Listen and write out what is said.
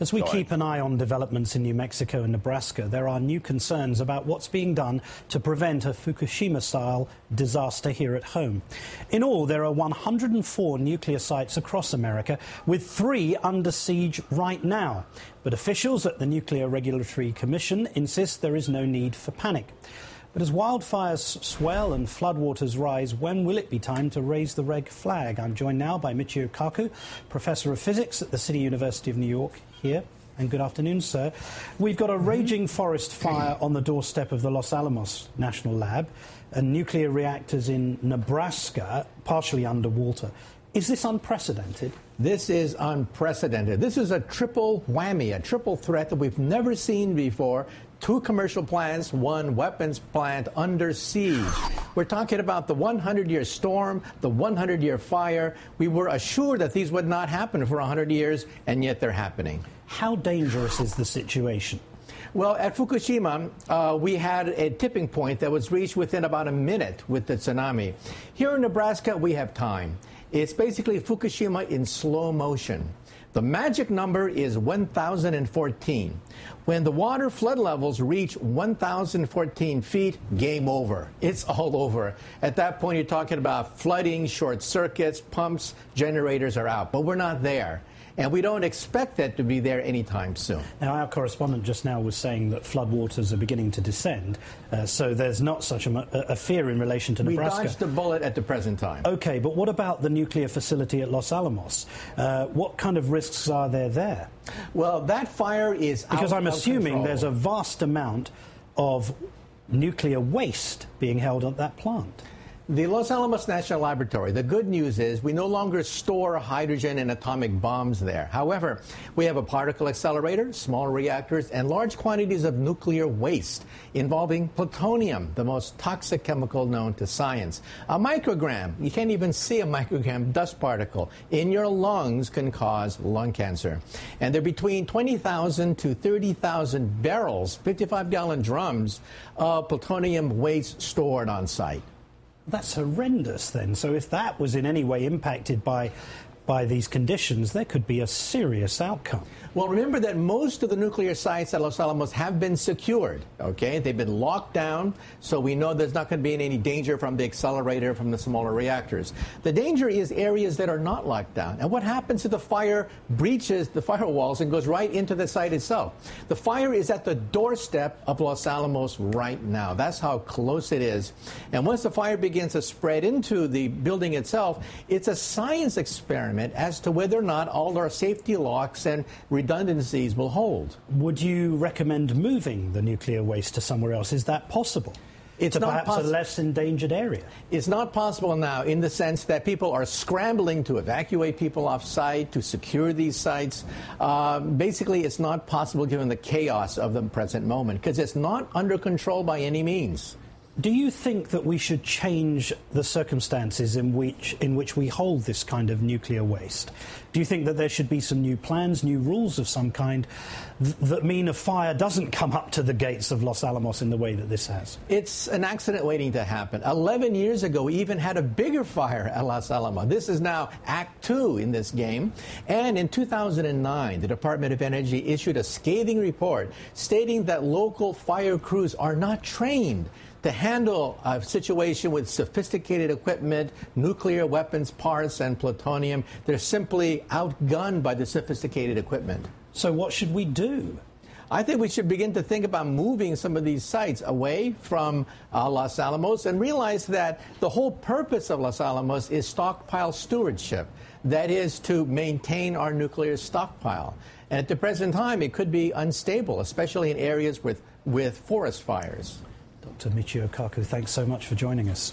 As we keep an eye on developments in New Mexico and Nebraska, there are new concerns about what's being done to prevent a Fukushima-style disaster here at home. In all, there are 104 nuclear sites across America, with 3 under siege right now. But officials at the Nuclear Regulatory Commission insist there is no need for panic. But as wildfires swell and floodwaters rise, when will it be time to raise the red flag? I'm joined now by Michio Kaku, Professor of Physics at the City University of New York here. And good afternoon, sir. We've got a raging forest fire on the doorstep of the Los Alamos National Lab and nuclear reactors in Nebraska partially underwater. Is this unprecedented? This is unprecedented. This is a triple whammy, a triple threat that we've never seen before. 2 commercial plants, 1 weapons plant under siege. We're talking about the 100-year storm, the 100-year fire. We were assured that these would not happen for 100 years, and yet they're happening. How dangerous is the situation? Well, at Fukushima, we had a tipping point that was reached within about a minute with the tsunami. Here in Nebraska, we have time. It's basically Fukushima in slow motion. The magic number is 1,014. When the water flood levels reach 1,014 feet, game over. It's all over. At that point, you're talking about flooding, short circuits, pumps, generators are out. But we're not there. And we don't expect that to be there anytime soon. Now, our correspondent just now was saying that floodwaters are beginning to descend, so there's not such a fear in relation to Nebraska. We dodged the bullet at the present time. Okay, but what about the nuclear facility at Los Alamos? What kind of risks are there? Well, that fire is out of control. Because I'm assuming there's a vast amount of nuclear waste being held at that plant. The Los Alamos National Laboratory, the good news is we no longer store hydrogen and atomic bombs there. However, we have a particle accelerator, small reactors, and large quantities of nuclear waste involving plutonium, the most toxic chemical known to science. A microgram, you can't even see a microgram dust particle, in your lungs can cause lung cancer. And they're between 20,000 to 30,000 barrels, 55-gallon drums of plutonium waste stored on site. That's horrendous then. So if that was in any way impacted by these conditions, there could be a serious outcome. Well, remember that most of the nuclear sites at Los Alamos have been secured, okay? They've been locked down, so we know there's not going to be any danger from the accelerator, from the smaller reactors. The danger is areas that are not locked down. And what happens if the fire breaches the firewalls and goes right into the site itself? The fire is at the doorstep of Los Alamos right now. That's how close it is. And once the fire begins to spread into the building itself, it's a science experiment as to whether or not all our safety locks and redundancies will hold. Would you recommend moving the nuclear waste to somewhere else? Is that possible? It's not perhaps a less endangered area. It's not possible now in the sense that people are scrambling to evacuate people off site, to secure these sites. Basically, it's not possible given the chaos of the present moment because it's not under control by any means. Do you think that we should change the circumstances in which we hold this kind of nuclear waste? Do you think that there should be some new plans, new rules of some kind that mean a fire doesn't come up to the gates of Los Alamos in the way that this has? It's an accident waiting to happen. 11 years ago, we even had a bigger fire at Los Alamos. This is now Act 2 in this game. And in 2009, the Department of Energy issued a scathing report stating that local fire crews are not trained to handle a situation with sophisticated equipment, nuclear weapons parts, and plutonium. They're simply outgunned by the sophisticated equipment. So what should we do? I think we should begin to think about moving some of these sites away from Los Alamos and realize that the whole purpose of Los Alamos is stockpile stewardship. That is to maintain our nuclear stockpile. And at the present time, it could be unstable, especially in areas with forest fires. Dr. Michio Kaku, thanks so much for joining us.